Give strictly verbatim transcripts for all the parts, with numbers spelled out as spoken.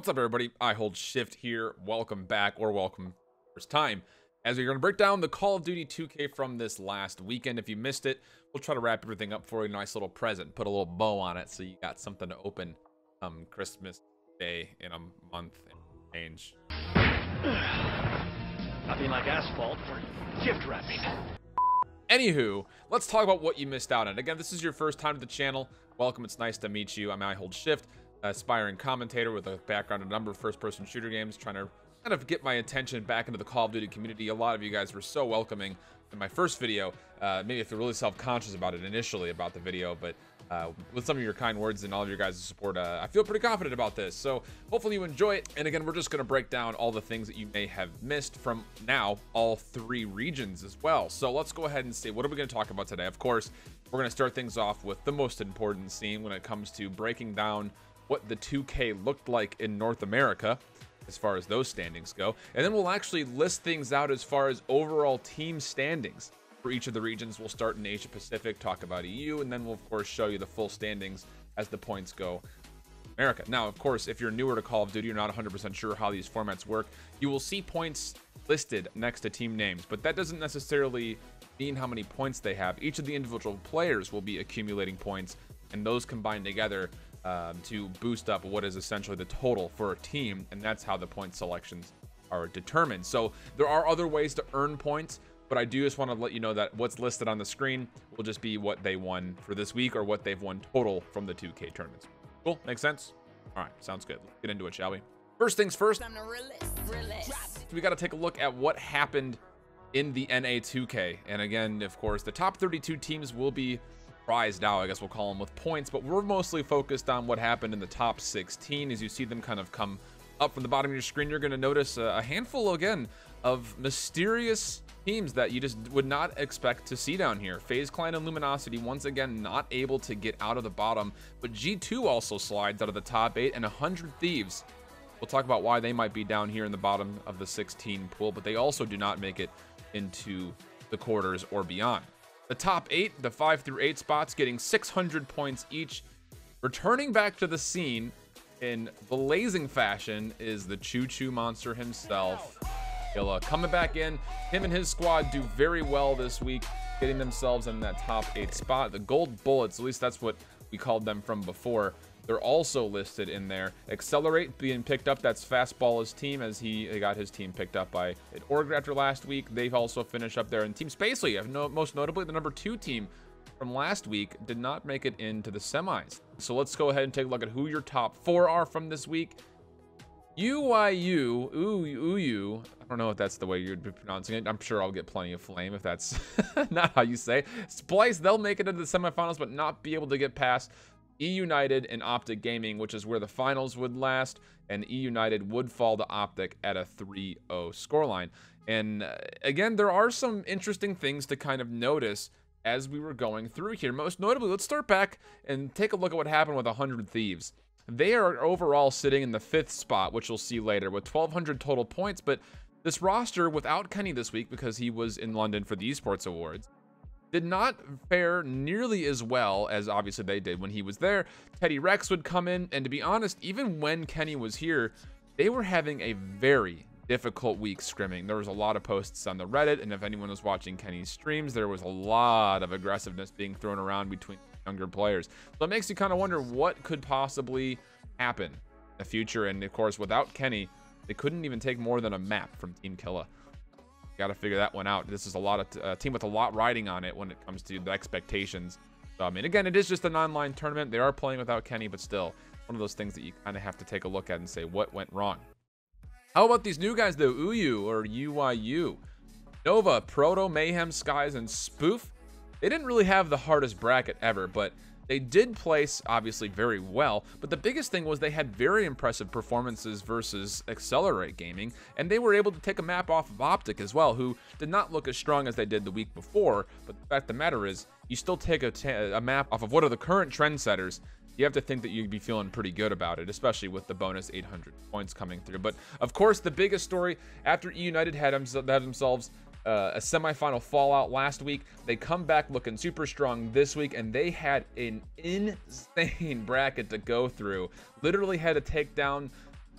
What's up, everybody? I hold shift here. Welcome back, or welcome first time, as we're going to break down the Call of Duty two K from this last weekend. If you missed it, we'll try to wrap everything up for you. Nice little present, put a little bow on it, so you got something to open um Christmas Day in a month and change. Nothing like asphalt for gift wrapping. Anywho, let's talk about what you missed out on. Again, this is your first time to the channel. Welcome. It's nice to meet you. I'm I hold shift. Aspiring commentator with a background in a number of first-person shooter games, trying to kind of get my attention back into the Call of Duty community. A lot of you guys were so welcoming in my first video. Uh, maybe I feel really self-conscious about it initially about the video, but uh, with some of your kind words and all of your guys' support, uh, I feel pretty confident about this. So hopefully you enjoy it. And again, we're just going to break down all the things that you may have missed from now, all three regions as well. So let's go ahead and see, what are we going to talk about today? Of course, we're going to start things off with the most important scene when it comes to breaking down what the two K looked like in North America as far as those standings go. And then we'll actually list things out as far as overall team standings for each of the regions. We'll start in Asia Pacific, talk about E U, and then we'll of course show you the full standings as the points go America. Now, of course, if you're newer to Call of Duty, you're not one hundred percent sure how these formats work, you will see points listed next to team names, but that doesn't necessarily mean how many points they have. Each of the individual players will be accumulating points, and those combined together Um, to boost up what is essentially the total for a team, and that's how the point selections are determined. So there are other ways to earn points, but I do just want to let you know that what's listed on the screen will just be what they won for this week or what they've won total from the two K tournaments. Cool, makes sense? All right, sounds good. Let's get into it, shall we? First things first, we got to take a look at what happened in the N A two K. And again, of course, the top thirty-two teams will be now, I guess we'll call them, with points, but we're mostly focused on what happened in the top sixteen. As you see them kind of come up from the bottom of your screen, you're going to notice a handful again of mysterious teams that you just would not expect to see down here. FaZe Clan and Luminosity once again not able to get out of the bottom, but G two also slides out of the top eight, and one hundred Thieves, we'll talk about why they might be down here in the bottom of the sixteen pool, but they also do not make it into the quarters or beyond. The top eight, the five through eight spots, getting six hundred points each. Returning back to the scene in blazing fashion is the Choo Choo Monster himself, Killa. Coming back in, him and his squad do very well this week, getting themselves in that top eight spot. The Gold Bullets, at least that's what we called them from before, they're also listed in there. Accelerate being picked up, that's Fastball's team, as he got his team picked up by Orgrafter last week. They've also finished up there. And Team Spacely, most notably the number two team from last week, did not make it into the semis. So let's go ahead and take a look at who your top four are from this week. U Y U, U Y U, I don't know if that's the way you'd be pronouncing it. I'm sure I'll get plenty of flame if that's not how you say. Splyce, they'll make it into the semifinals, but not be able to get past eUnited and Optic Gaming, which is where the finals would last, and eUnited would fall to Optic at a three oh scoreline. And uh, again, there are some interesting things to kind of notice as we were going through here. Most notably, let's start back and take a look at what happened with one hundred Thieves. They are overall sitting in the fifth spot, which you'll see later, with twelve hundred total points, but this roster, without Kenny this week because he was in London for the Esports Awards, did not fare nearly as well as obviously they did when he was there. Teddy Rex would come in, and to be honest, even when Kenny was here, they were having a very difficult week scrimming. There was a lot of posts on the Reddit, and if anyone was watching Kenny's streams, there was a lot of aggressiveness being thrown around between younger players. So it makes you kind of wonder what could possibly happen in the future. And of course, without Kenny, they couldn't even take more than a map from Team Killa. Got to figure that one out. This is a lot of uh, team with a lot riding on it when it comes to the expectations. So, I mean, again, it is just an online tournament. They are playing without Kenny, but still one of those things that you kind of have to take a look at and say what went wrong. How about these new guys though? U Y U or U Y U, Nova, Proto, Mayhem, Skies, and Spoof. They didn't really have the hardest bracket ever, but they did place obviously very well. But the biggest thing was they had very impressive performances versus Accelerate Gaming, and they were able to take a map off of Optic as well, who did not look as strong as they did the week before. But the fact of the matter is, you still take a, a map off of what are the current trendsetters, you have to think that you'd be feeling pretty good about it, especially with the bonus eight hundred points coming through. But of course, the biggest story after eUnited had, had themselves Uh, a semifinal fallout last week, they come back looking super strong this week, and they had an insane bracket to go through. Literally had to take down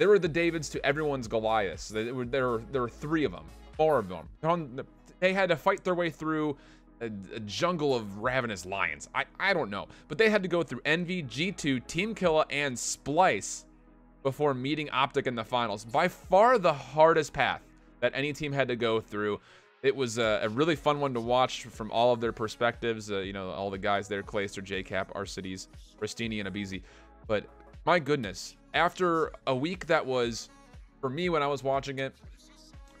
There were the Davids to everyone's Goliaths. There were, there were, there were three of them, four of them. On, they had to fight their way through a, a jungle of ravenous lions. I, I don't know. But they had to go through Envy, G two, Team Killa, and Splyce before meeting Optic in the finals. By far the hardest path that any team had to go through. It was a, a really fun one to watch from all of their perspectives. Uh, you know, all the guys there, Clayster, jcap, Arcides, Pristini, and abisi. But my goodness, after a week that was, for me when I was watching it,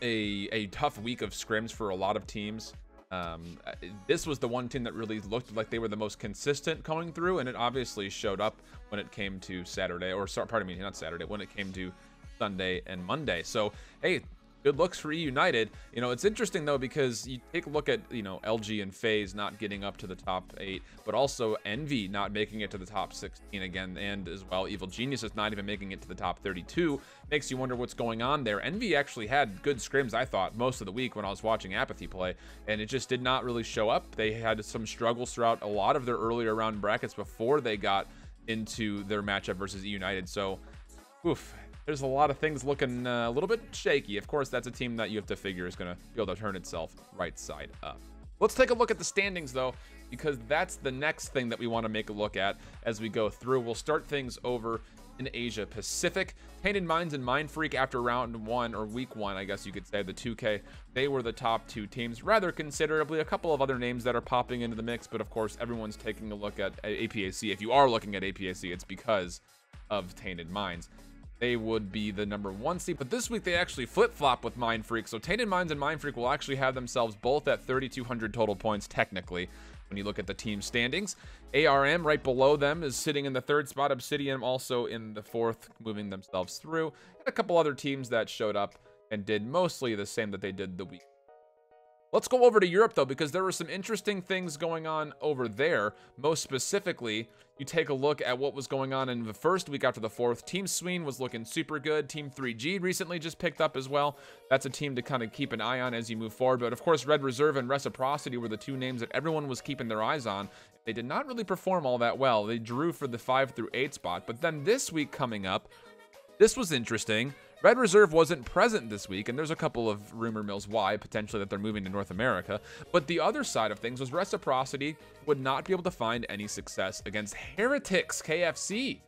a, a tough week of scrims for a lot of teams. Um, this was the one team that really looked like they were the most consistent coming through, and it obviously showed up when it came to Saturday, or sorry, pardon me, not Saturday, when it came to Sunday and Monday. So, hey, good looks for eUnited. You know, it's interesting though, because you take a look at, you know, L G and FaZe not getting up to the top eight, but also Envy not making it to the top sixteen again, and as well, Evil Geniuses not even making it to the top thirty-two. Makes you wonder what's going on there. Envy actually had good scrims, I thought, most of the week when I was watching Apathy play, and it just did not really show up. They had some struggles throughout a lot of their earlier round brackets before they got into their matchup versus eUnited. So, oof. There's a lot of things looking uh, a little bit shaky. Of course, that's a team that you have to figure is going to be able to turn itself right side up. Let's take a look at the standings, though, because that's the next thing that we want to make a look at as we go through. We'll start things over in Asia Pacific. Tainted Minds and Mind Freak, after round one, or week one, I guess you could say, the two K, they were the top two teams, rather considerably. A couple of other names that are popping into the mix, but of course, everyone's taking a look at A P A C. If you are looking at A P A C, it's because of Tainted Minds. They would be the number one seed, but this week they actually flip-flop with Mind Freak. So Tainted Minds and Mind Freak will actually have themselves both at thirty-two hundred total points, technically, when you look at the team standings. A R M right below them is sitting in the third spot. Obsidian also in the fourth, moving themselves through. And a couple other teams that showed up and did mostly the same that they did the week. Let's go over to Europe, though, because there were some interesting things going on over there. Most specifically, you take a look at what was going on in the first week after the fourth. Team Sween was looking super good. Team three G recently just picked up as well. That's a team to kind of keep an eye on as you move forward. But, of course, Red Reserve and Reciprocity were the two names that everyone was keeping their eyes on. They did not really perform all that well. They drew for the five through eight spot. But then this week coming up, this was interesting. Red Reserve wasn't present this week, and there's a couple of rumor mills why, potentially, that they're moving to North America. But the other side of things was Reciprocity would not be able to find any success against Heretics K F C.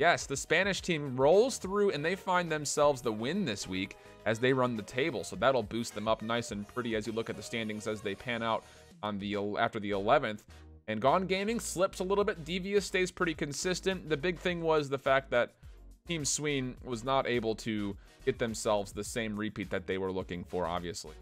Yes, the Spanish team rolls through, and they find themselves the win this week as they run the table. So that'll boost them up nice and pretty as you look at the standings as they pan out on the after the eleventh. And Gone Gaming slips a little bit. Devious stays pretty consistent. The big thing was the fact that Team Sween was not able to get themselves the same repeat that they were looking for, obviously,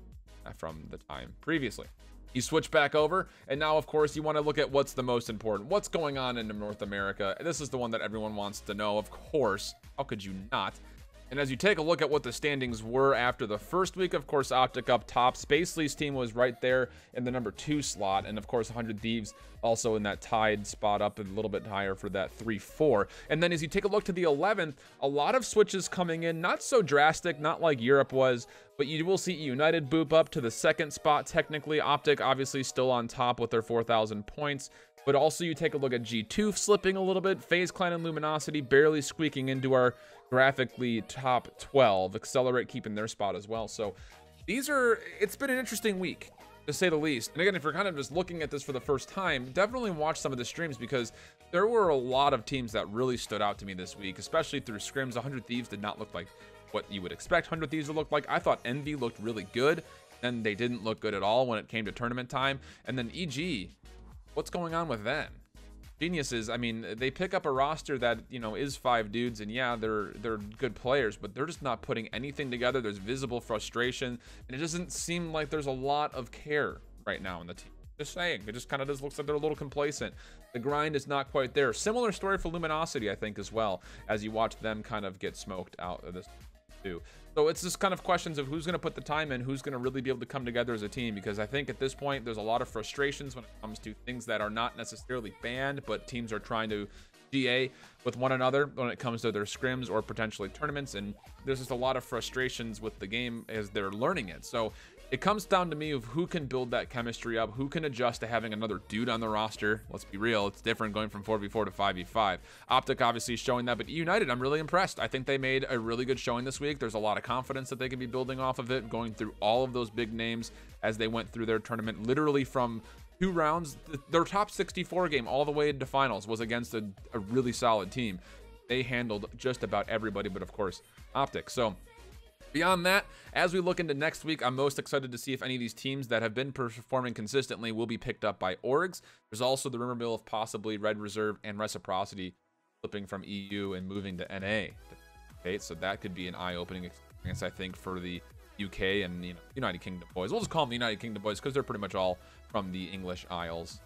from the time previously. You switch back over, and now, of course, you want to look at what's the most important. What's going on in North America? This is the one that everyone wants to know, of course. How could you not? And as you take a look at what the standings were after the first week, of course, Optic up top. Spacely's team was right there in the number two slot. And, of course, one hundred Thieves also in that tied spot up a little bit higher for that three four. And then as you take a look to the eleventh, a lot of switches coming in. Not so drastic, not like Europe was. But you will see eUnited boop up to the second spot, technically. Optic obviously still on top with their four thousand points. But also you take a look at G two slipping a little bit. FaZe Clan and Luminosity barely squeaking into our graphically top twelve. Accelerate keeping their spot as well. So these are, it's been an interesting week, to say the least. And again, if you're kind of just looking at this for the first time, definitely watch some of the streams, because there were a lot of teams that really stood out to me this week, especially through scrims. one hundred Thieves did not look like what you would expect one hundred Thieves to look like. I thought Envy looked really good, and they didn't look good at all when it came to tournament time. And then E G, what's going on with them? Geniuses, I mean, they pick up a roster that, you know, is five dudes, and yeah, they're they're good players, but they're just not putting anything together. There's visible frustration, and it doesn't seem like there's a lot of care right now in the team. Just saying, it just kind of just looks like they're a little complacent. The grind is not quite there. Similar story for Luminosity, I think, as well, as you watch them kind of get smoked out of this too. So it's just kind of questions of who's going to put the time in, who's going to really be able to come together as a team, because I think at this point there's a lot of frustrations when it comes to things that are not necessarily banned, but teams are trying to G A with one another when it comes to their scrims or potentially tournaments, and there's just a lot of frustrations with the game as they're learning it. So it comes down to me of who can build that chemistry up, who can adjust to having another dude on the roster. Let's be real, it's different going from four v four to five v five. Optic obviously is showing that, but eUnited, I'm really impressed. I think they made a really good showing this week. There's a lot of confidence that they can be building off of it, going through all of those big names as they went through their tournament, literally from two rounds. Their top sixty-four game all the way into finals was against a, a really solid team. They handled just about everybody, but of course, Optic. So beyond that, as we look into next week, I'm most excited to see if any of these teams that have been performing consistently will be picked up by orgs. There's also the rumor mill of possibly Red Reserve and Reciprocity flipping from E U and moving to N A. Okay, so that could be an eye-opening experience, I think, for the U K and, you know, United Kingdom boys. We'll just call them the United Kingdom boys because they're pretty much all from the English Isles.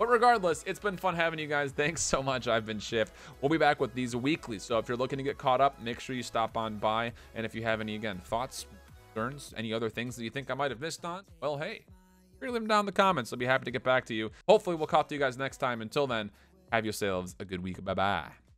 But regardless, it's been fun having you guys. Thanks so much. I've been Shift. We'll be back with these weekly. So if you're looking to get caught up, make sure you stop on by. And if you have any, again, thoughts, concerns, any other things that you think I might have missed on, well, hey, leave them down in the comments. I'll be happy to get back to you. Hopefully, we'll talk to you guys next time. Until then, have yourselves a good week. Bye-bye.